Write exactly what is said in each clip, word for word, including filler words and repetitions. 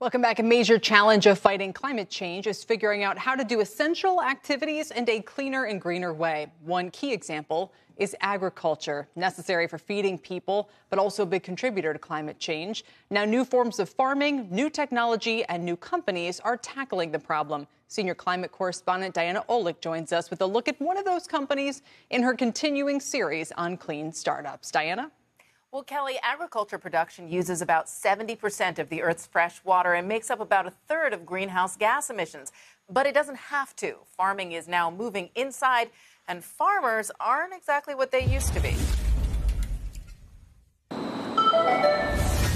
Welcome back. A major challenge of fighting climate change is figuring out how to do essential activities in a cleaner and greener way. One key example is agriculture, necessary for feeding people, but also a big contributor to climate change. Now, new forms of farming, new technology, and new companies are tackling the problem. Senior climate correspondent Diana Olick joins us with a look at one of those companies in her continuing series on clean startups. Diana? Well, Kelly, agriculture production uses about seventy percent of the Earth's fresh water and makes up about a third of greenhouse gas emissions. But it doesn't have to. Farming is now moving inside, and farmers aren't exactly what they used to be.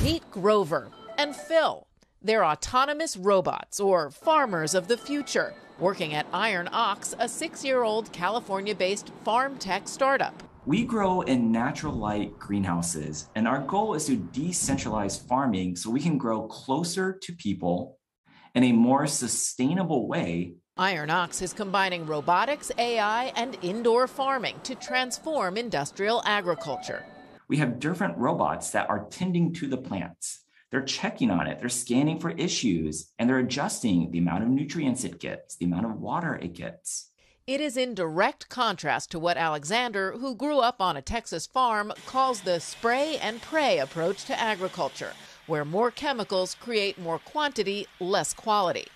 Pete Grover and Phil. They're autonomous robots, or farmers of the future, working at Iron Ox, a six-year-old California-based farm tech startup. We grow in natural light greenhouses, and our goal is to decentralize farming so we can grow closer to people in a more sustainable way. Iron Ox is combining robotics, A I, and indoor farming to transform industrial agriculture. We have different robots that are tending to the plants. They're checking on it, they're scanning for issues, and they're adjusting the amount of nutrients it gets, the amount of water it gets. It is in direct contrast to what Alexander, who grew up on a Texas farm, calls the spray and pray approach to agriculture, where more chemicals create more quantity, less quality.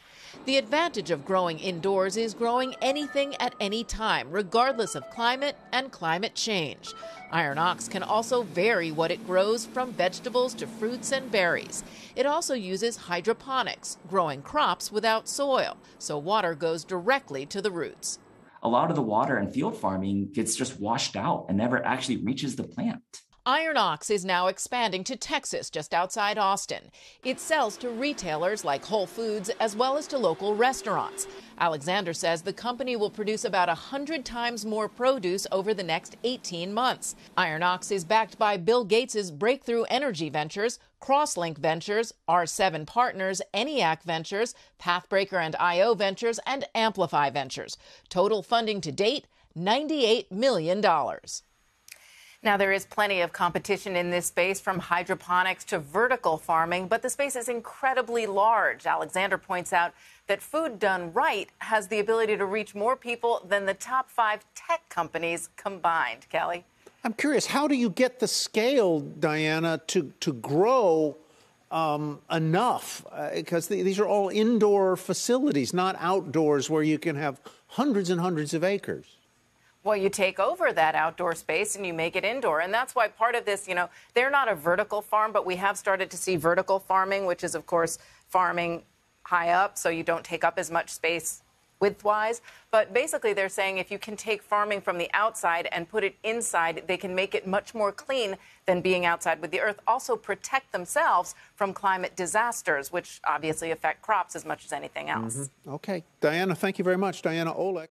The advantage of growing indoors is growing anything at any time, regardless of climate and climate change. Iron Ox can also vary what it grows, from vegetables to fruits and berries. It also uses hydroponics, growing crops without soil, so water goes directly to the roots. A lot of the water in field farming gets just washed out and never actually reaches the plant. Iron Ox is now expanding to Texas, just outside Austin. It sells to retailers like Whole Foods as well as to local restaurants. Alexander says the company will produce about one hundred times more produce over the next eighteen months. Iron Ox is backed by Bill Gates' Breakthrough Energy Ventures, Crosslink Ventures, R seven Partners, ENIAC Ventures, Pathbreaker and I O Ventures, and Amplify Ventures. Total funding to date, ninety-eight million dollars. Now, there is plenty of competition in this space, from hydroponics to vertical farming, but the space is incredibly large. Alexander points out that food done right has the ability to reach more people than the top five tech companies combined. Kelly? I'm curious, how do you get the scale, Diana, to, to grow um, enough? Uh, because th these are all indoor facilities, not outdoors, where you can have hundreds and hundreds of acres. Well, you take over that outdoor space and you make it indoor. And that's why part of this, you know, they're not a vertical farm, but we have started to see vertical farming, which is, of course, farming high up, so you don't take up as much space width-wise. But basically, they're saying if you can take farming from the outside and put it inside, they can make it much more clean than being outside with the earth. Also protect themselves from climate disasters, which obviously affect crops as much as anything else. Mm-hmm. Okay. Diana, thank you very much. Diana Olick.